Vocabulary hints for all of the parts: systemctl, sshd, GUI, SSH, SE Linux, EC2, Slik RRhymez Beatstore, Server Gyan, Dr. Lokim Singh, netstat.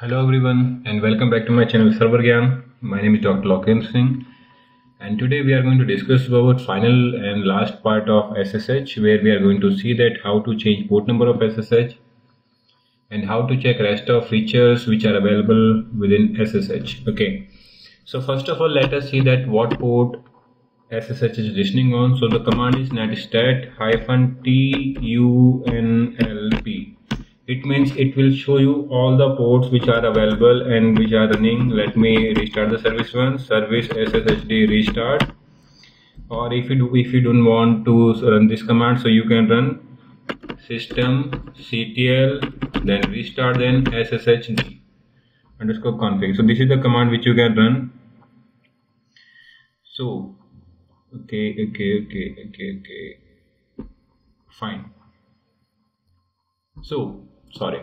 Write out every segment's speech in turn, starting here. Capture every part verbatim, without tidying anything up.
Hello everyone and welcome back to my channel Server Gyan. My name is Doctor Lokim Singh and today we are going to discuss about final and last part of S S H, where we are going to see that how to change port number of S S H and how to check rest of features which are available within S S H. Okay, so first of all let us see that what port S S H is listening on. So the command is netstat hyphen tunlp. It means it will show you all the ports which are available and which are running. Let me restart the service once. Service sshd restart. Or if you do, if you don't want to run this command, so you can run systemctl then restart then sshd underscore config. So this is the command which you can run. So okay okay okay okay okay fine. So sorry.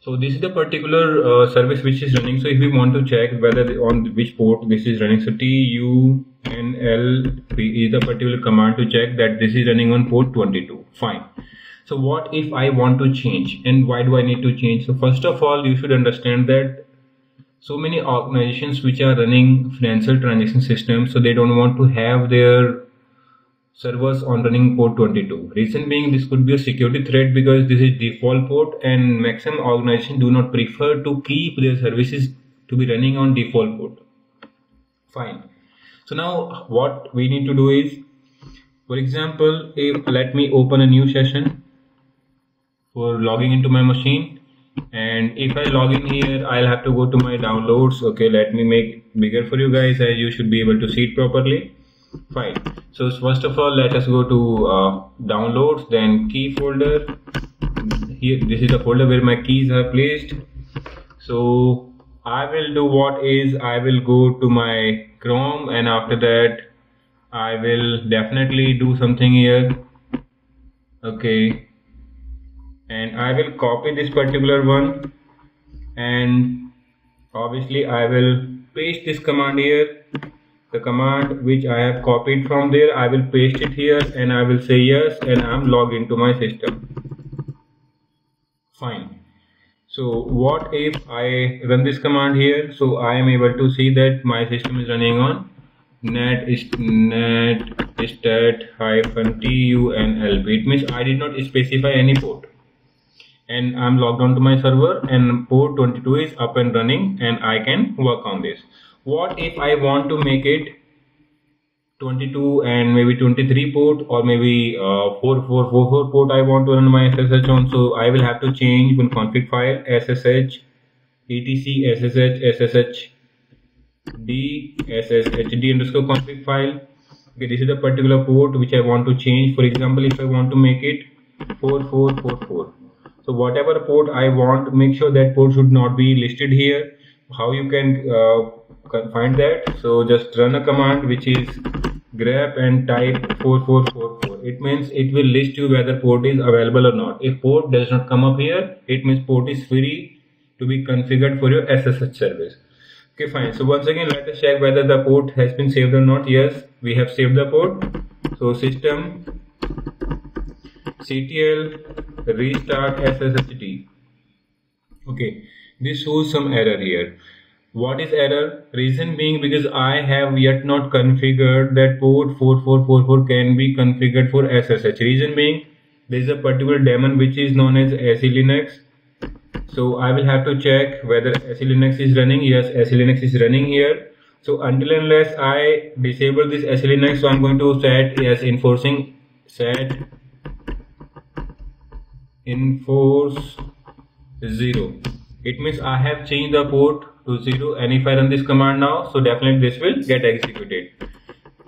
So this is the particular uh, service which is running. So if we want to check whether the, on which port this is running, so tunlp is the particular command to check that this is running on port twenty-two. Fine. So what if I want to change, and why do I need to change? So first of all, you should understand that so many organizations which are running financial transaction systems, so they don't want to have their servers on running port twenty-two. Reason being, this could be a security threat because this is default port and maximum organizations do not prefer to keep their services to be running on default port. Fine. So now what we need to do is, for example, if let me open a new session for logging into my machine, and if I log in here I'll have to go to my downloads. Okay, let me make bigger for you guys as you should be able to see it properly. Fine. So first of all let us go to uh, downloads, then key folder. Here this is the folder where my keys are placed. So I will do what is, I will go to my Chrome, and after that I will definitely do something here. Okay, and I will copy this particular one, and obviously I will paste this command here. The command which I have copied from there, I will paste it here, and I will say yes, and I am logged into my system. Fine. So what if I run this command here? So I am able to see that my system is running on netstat-tunlp. It means I did not specify any port, and I am logged on to my server, and port twenty-two is up and running, and I can work on this. What if I want to make it twenty-two and maybe twenty-three port, or maybe uh, four four four four port I want to run my S S H on? So I will have to change one config file, ssh etc ssh sshd sshd underscore config file. Okay, this is the particular port which I want to change. For example, if I want to make it four four four four, so whatever port I want, make sure that port should not be listed here. How you can uh, find that? So just run a command which is grep and type four four four four. It means it will list you whether port is available or not. If port does not come up here, it means port is free to be configured for your S S H service. Okay, fine. So once again let us check whether the port has been saved or not. Yes, we have saved the port. So system ctl restart sshd. Okay, this shows some error here. What is error? Reason being, because I have yet not configured that port four four four four can be configured for S S H. Reason being, there is a particular daemon which is known as S E Linux. So I will have to check whether S E Linux is running. Yes, S E Linux is running here. So until unless I disable this S E Linux, so I am going to set yes enforcing set enforce zero. It means I have changed the port to zero, and if I run this command now, so definitely this will get executed.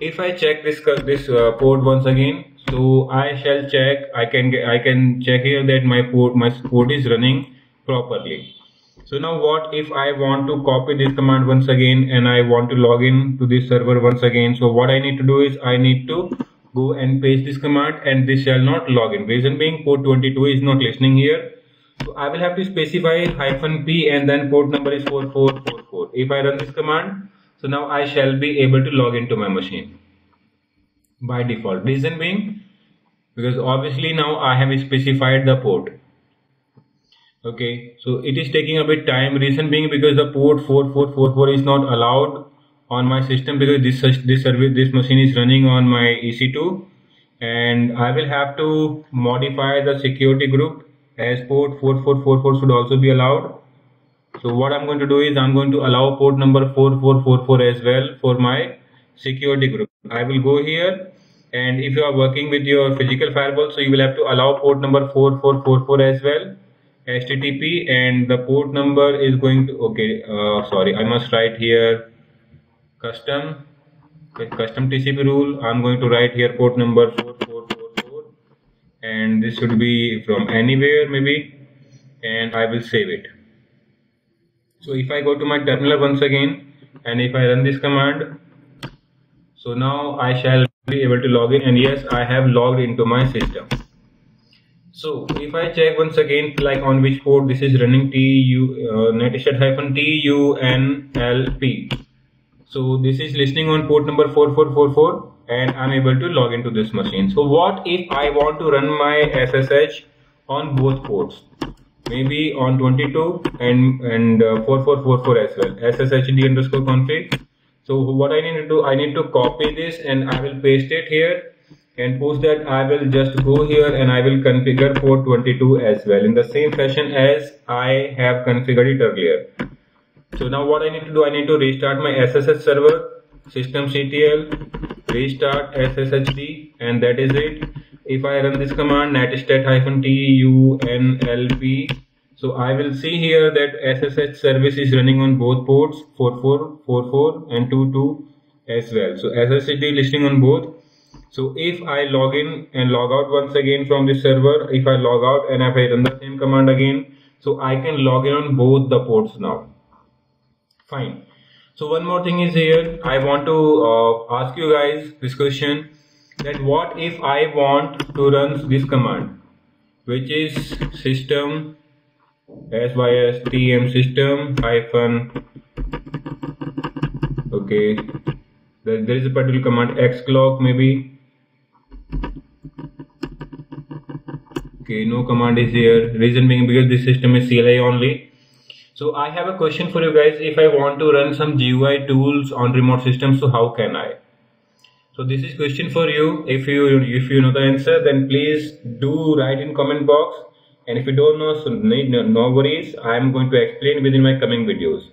If I check this this uh, port once again, so I shall check. I can I can check here that my port my port is running properly. So now what if I want to copy this command once again, and I want to log in to this server once again? So what I need to do is I need to go and paste this command, and this shall not log in. Reason being, port twenty-two is not listening here. So I will have to specify hyphen P, and then port number is four four four four. If I run this command, so now I shall be able to log into my machine by default. Reason being, because obviously now I have specified the port. Okay, so it is taking a bit time, reason being because the port four four four four is not allowed on my system, because this this service this machine is running on my E C two, and I will have to modify the security group as port four four four four should also be allowed. So what I'm going to do is I'm going to allow port number four four four four as well for my security group. I will go here, and if you are working with your physical firewall, so you will have to allow port number four four four four as well, H T T P, and the port number is going to, okay, uh, sorry, I must write here custom, with custom T C P rule, I'm going to write here port number four four four four, and this should be from anywhere maybe, and I will save it. So if I go to my terminal once again, and if I run this command, so now I shall be able to log in, and yes, I have logged into my system. So if I check once again, like on which port this is running, T U uh, netstat hyphen T U N L P. So this is listening on port number four four four four, and I'm able to log into this machine. So what if I want to run my S S H on both ports? Maybe on twenty-two and and uh, four four four four as well, sshd underscore config. So what I need to do, I need to copy this and I will paste it here, and post that I will just go here and I will configure port twenty-two as well in the same fashion as I have configured it earlier. So now what I need to do, I need to restart my S S H server, systemctl, restart sshd, and that is it. If I run this command netstat-tunlp, so I will see here that S S H service is running on both ports four four four four and twenty-two as well. So S S H D listening on both. So if I log in and log out once again from this server, if I log out and if I run the same command again, so I can log in on both the ports now. Fine. So one more thing is here, I want to uh, ask you guys this question, that what if I want to run this command, which is system sys system hyphen, okay, there, there is a particular command xclock maybe, okay, no command is here, reason being because this system is C L I only. So I have a question for you guys, if I want to run some G U I tools on remote systems, so how can I? So this is question for you. If you if you know the answer, then please do write in comment box. And if you don't know, so no, no worries. I am going to explain within my coming videos.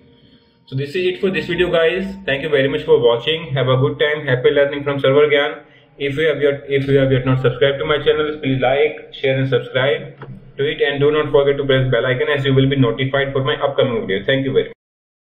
So this is it for this video, guys. Thank you very much for watching. Have a good time. Happy learning from Server Gyan. If you have yet if you have yet not subscribed to my channel, please like, share, and subscribe to it. And do not forget to press bell icon as you will be notified for my upcoming videos. Thank you very much.